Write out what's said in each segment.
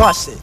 bust it.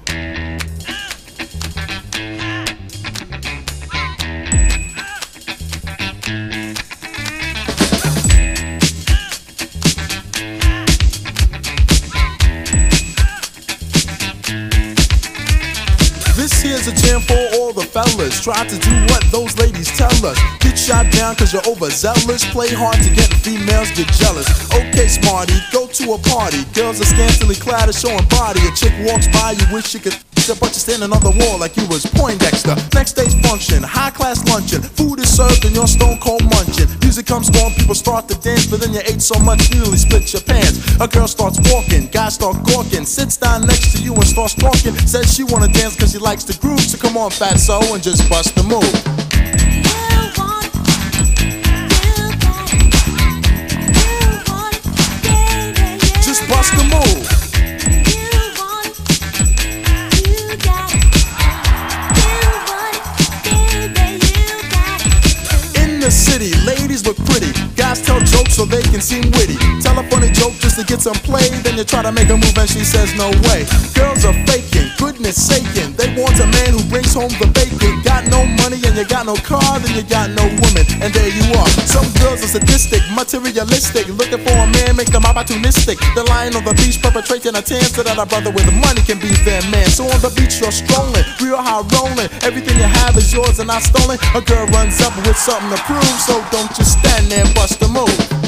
This here's a jam for all the fellas. Try to do what those ladies tell us. Get shot down cause you're overzealous. Play hard to get females, get jealous. Okay, smarty, go to a party. Girls are scantily clad and showing body. A chick walks by, you wish you could but you're standing on the wall like you was Poindexter. Next day's function, high class luncheon. Food is served and you're stone cold munching. Music comes on, people start to dance, but then you ate so much you nearly split your pants. A girl starts walking, guys start gawking. Sits down next to you and starts talking. Says she wanna dance cause she likes the groove. So come on fatso and just bust the move. City, ladies look pretty, guys tell jokes so they can seem witty. Tell a funny joke just to get some play, then you try to make a move and she says no way. Girls are faking, goodness saking, they want a man who brings home the bacon. Got no money and you got no car, then you got no woman, and there you are. Some girls are sadistic, materialistic, looking for a man, make them opportunistic. They're lying on the beach, perpetrating a tan so that a brother with money can be their man. So on the beach you're strolling, real high rolling, everything you have is yours and not stolen. A girl runs up with something to prove, so don't just stand there, bust a move.